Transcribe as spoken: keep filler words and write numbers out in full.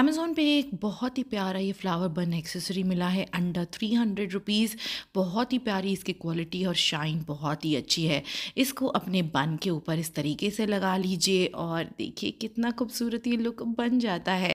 Amazon पे एक बहुत ही प्यारा ये फ्लावर बन एक्सेसरी मिला है अंडर थ्री हंड्रेड रुपीज़। बहुत ही प्यारी इसकी क्वालिटी और शाइन बहुत ही अच्छी है। इसको अपने बन के ऊपर इस तरीके से लगा लीजिए और देखिए कितना खूबसूरत ये लुक बन जाता है।